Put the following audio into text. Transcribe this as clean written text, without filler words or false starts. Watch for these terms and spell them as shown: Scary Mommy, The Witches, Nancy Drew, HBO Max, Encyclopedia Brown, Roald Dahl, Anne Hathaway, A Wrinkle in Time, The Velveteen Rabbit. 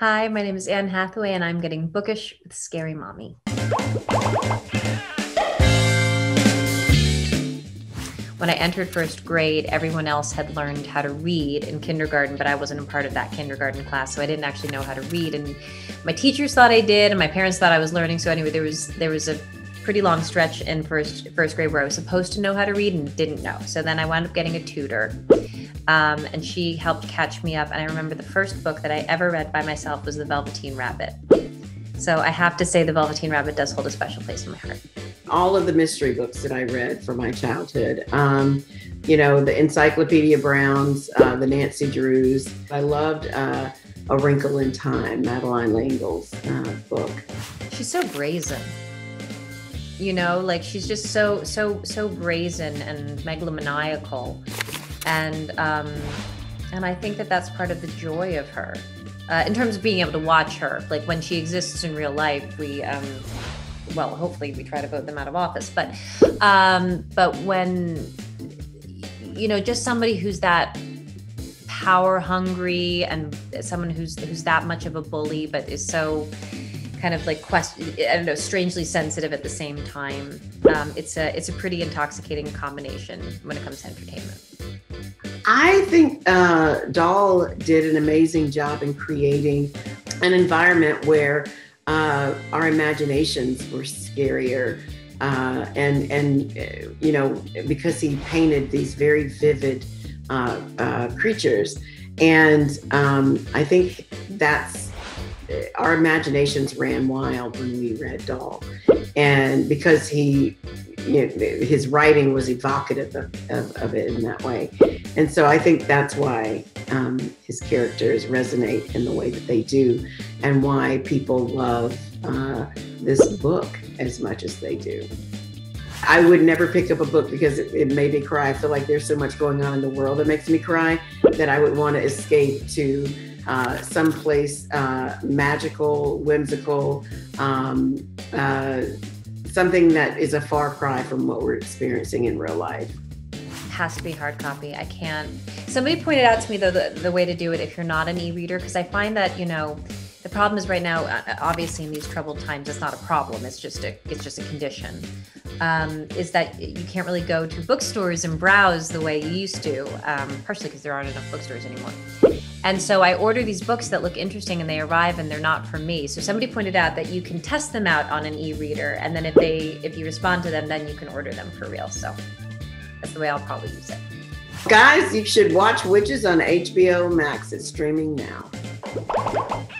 Hi, my name is Anne Hathaway, and I'm getting bookish with Scary Mommy. When I entered first grade, everyone else had learned how to read in kindergarten, but I wasn't a part of that kindergarten class, so I didn't actually know how to read. And my teachers thought I did, and my parents thought I was learning. So anyway, there was a pretty long stretch in first grade where I was supposed to know how to read and didn't know. So then I wound up getting a tutor. And she helped catch me up. And I remember the first book that I ever read by myself was The Velveteen Rabbit. So I have to say The Velveteen Rabbit does hold a special place in my heart. All of the mystery books that I read from my childhood, the Encyclopedia Browns, the Nancy Drews. I loved A Wrinkle in Time, Madeline Langle's book. She's so brazen. You know, like she's just so brazen and megalomaniacal. And I think that that's part of the joy of her, in terms of being able to watch her. Like when she exists in real life, we, well, hopefully we try to vote them out of office, but when, you know, just somebody who's that power hungry and someone who's that much of a bully, but is so kind of like, strangely sensitive at the same time. It's a pretty intoxicating combination when it comes to entertainment. I think Dahl did an amazing job in creating an environment where our imaginations were scarier, because he painted these very vivid creatures, and I think that's our imaginations ran wild when we read Dahl, and because he. You know, his writing was evocative of it in that way. And so I think that's why his characters resonate in the way that they do and why people love this book as much as they do. I would never pick up a book because it made me cry. I feel like there's so much going on in the world that makes me cry that I would want to escape to someplace magical, whimsical, something that is a far cry from what we're experiencing in real life. Has to be hard copy. I can't. Somebody pointed out to me though the way to do it if you're not an e-reader, because I find that the problem is right now, obviously in these troubled times, it's not a problem. It's just a condition. Is that you can't really go to bookstores and browse the way you used to, partially because there aren't enough bookstores anymore. And so I order these books that look interesting and they arrive and they're not for me. So somebody pointed out that you can test them out on an e-reader, and then if you respond to them, then you can order them for real. So that's the way I'll probably use it. Guys, you should watch Witches on HBO Max. It's streaming now.